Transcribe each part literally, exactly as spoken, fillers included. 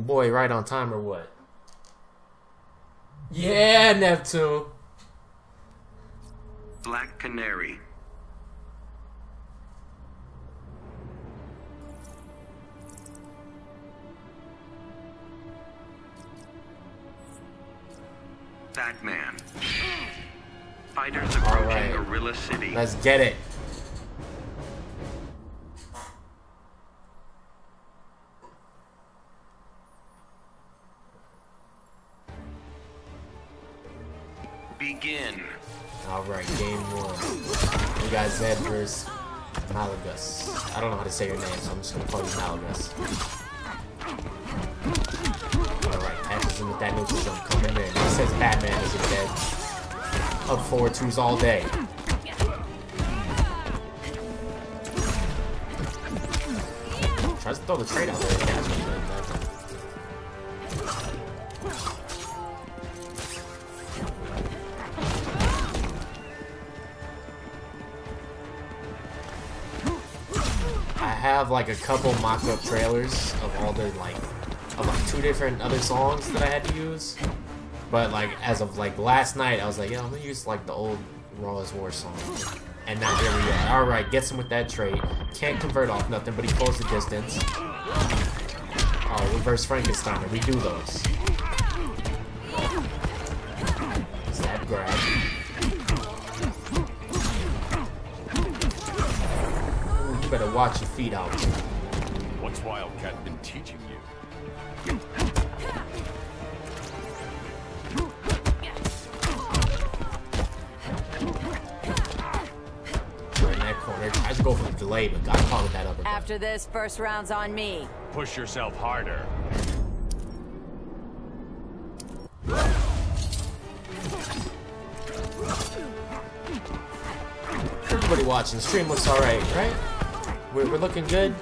Ooh, boy, right on time or what? Yeah, Neptune. Black Canary. Batman. Fighters approaching right. Gorilla City. Let's get it. Begin. Alright, game one. We got Zed versus Malagas. I don't know how to say your name, so I'm just gonna call you Malagas. Alright, Patches in with that neutral jump coming in. It says Batman is in bed. Up forward twos all day. Tries to throw the trade out there. That's have like a couple mock-up trailers of all the like of like two different other songs that I had to use, but like as of like last night I was like, yeah, I'm gonna use like the old Raw is War song, and now here we are. All right, gets him with that trade. Can't convert off nothing, but he pulls the distance. Oh, reverse Frankensteiner. We do those. Snap grab. Better watch your feet out. What's Wildcat been teaching you? Right in that corner. I should go for the delay, but God called that up. After this, first round's on me. Push yourself harder. Everybody watching, the stream looks alright, right? We're, we're looking good.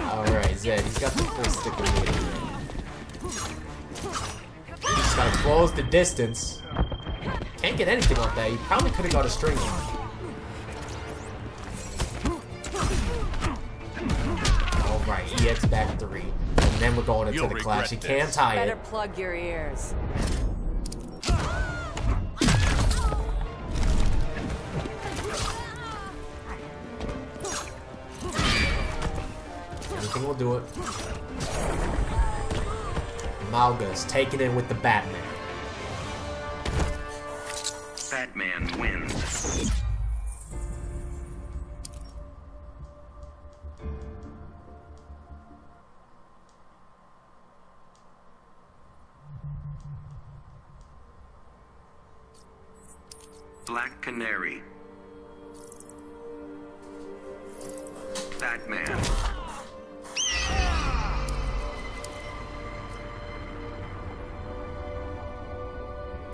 Alright, Zed, he's got the full stick of it. He's gotta close the distance. Can't get anything off that. You probably could have got a string on. Alright, E X back three. And then we're going into You'll the clash. You can't tie Better it. Better plug your ears. Anything will do it. Malga's taking it with the Batman. Batman wins. Black Canary. Batman.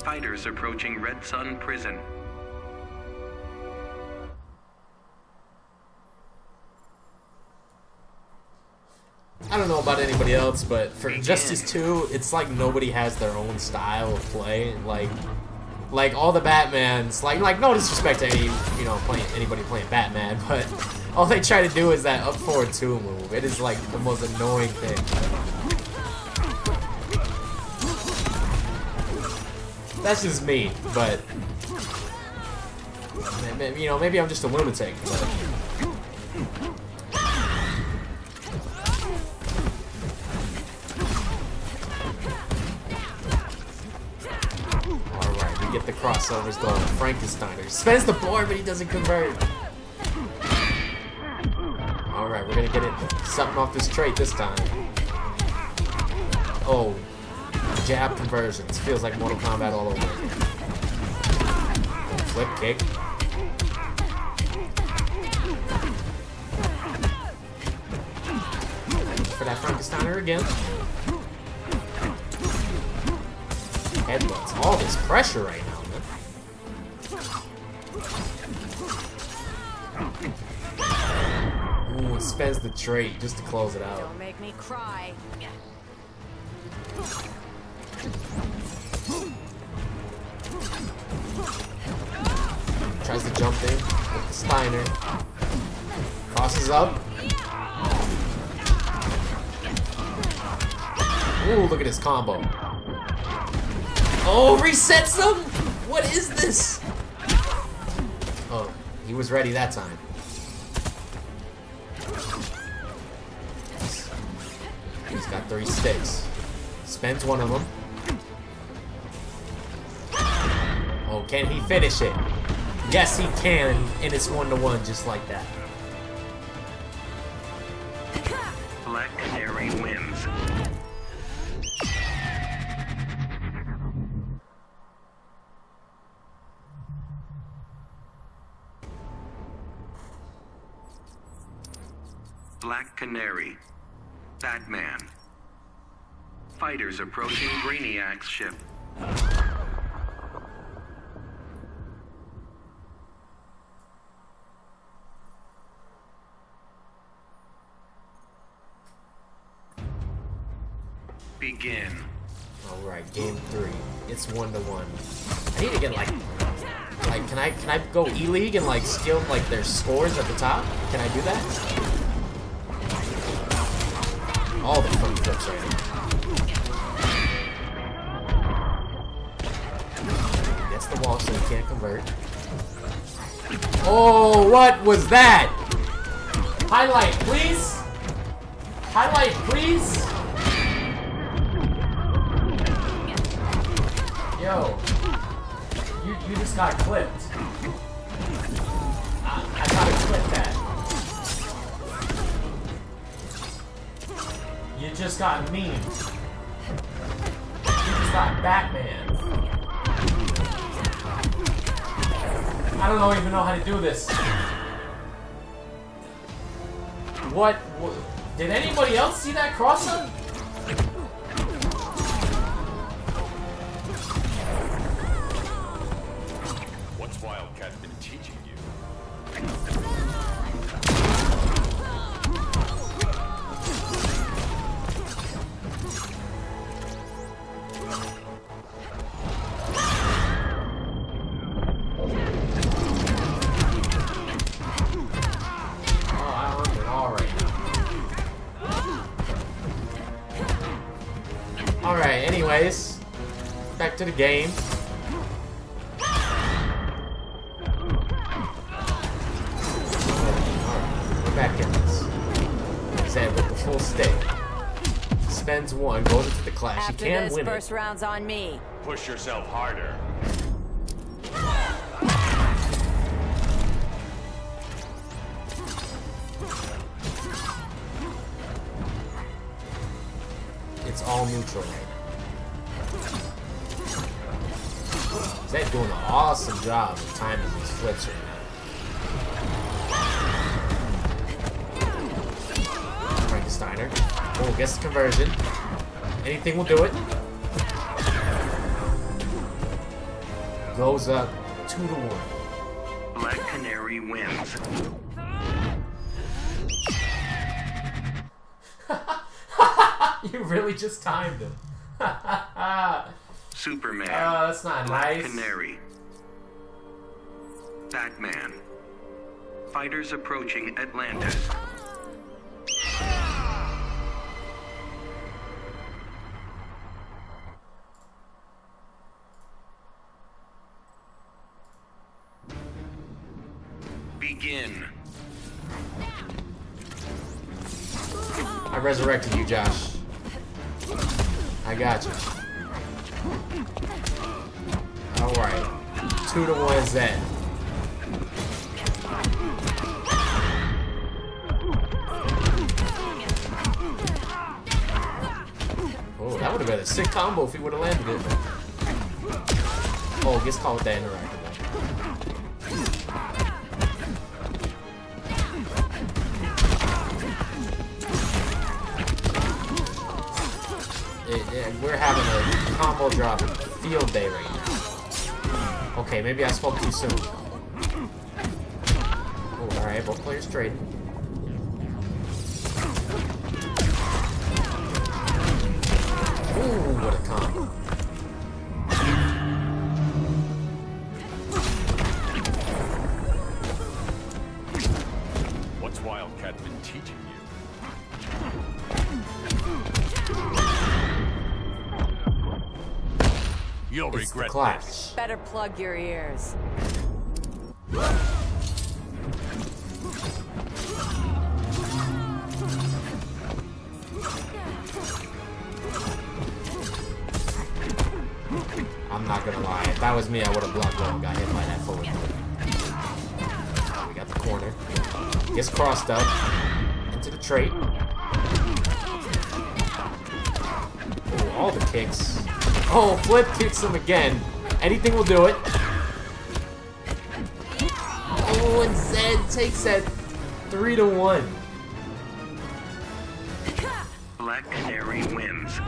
Fighters approaching Red Sun Prison. I don't know about anybody else, but for Injustice two, it's like nobody has their own style of play. Like, like all the Batmans, like, like no disrespect to any, you know, playing anybody playing Batman, but all they try to do is that up forward two move. It is like the most annoying thing. That's just me, but you know, maybe I'm just a lunatic. But... all right, we get the crossovers going. Frankensteiner spends the board, but he doesn't convert. All right, we're gonna get it something off this trait this time. Oh. Jab conversions. Feels like Mortal Kombat all over. Flip kick. For that Frankensteiner again. Headbutts. All this pressure right now, man. spends the trait just to close it out. Don't make me cry. Tries to jump in with the Steiner. Crosses up. Ooh, look at his combo. Oh, resets him? What is this? Oh, he was ready that time. He's got three sticks. Spends one of them. Oh, can he finish it? Yes, he can, and it's one to one just like that. Black Canary wins. Black Canary. Batman. Fighters approaching Brainiac's ship. Begin. Alright, game three. It's one to one. I need to get like like can I can I go E-League and like skill like their scores at the top? Can I do that? All the fun clips right here. Gets the wall so he can't convert. Oh, what was that? Highlight, please. Highlight, please. Yo, you you just got clipped. I, I gotta clip that. You just got mean. You just got Batman. I don't know, even know how to do this. What? what did anybody else see that cross-up? What's Wildcat been teaching you? Anyways, back to the game. Alright, we're back in this. Zed with the full stick. Spends one, goes into the clash. He can win it. First round's on me. Push yourself harder. It's all neutral right now. Zed doing an awesome job of timing these flips right now. Frankensteiner. Oh, gets the conversion. Anything will do it. Goes up two to one. Black Canary wins. You really just timed him. Superman. Oh, that's not nice. Black Canary. Batman. Fighters approaching Atlantis. Begin. I resurrected you, Josh. I got you. Alright. Two to one Zed. Oh, that would have been a sick combo if he would have landed it. Oh, gets caught with that interactable. It, it, we're having a combo drop field day right now. Okay, maybe I spoke too soon. Oh, alright, both players trading. Ooh, what a combo. What's Wildcat been teaching you? You'll it's regret the clash. This. Better plug your ears. I'm not gonna lie, if that was me, I would have blocked one, got hit by that forward. We got the corner. Gets crossed up. Into the trait. Ooh, all the kicks. Oh, flip kicks him again. Anything will do it. Oh, and Zed takes that three to one. Black Canary wins.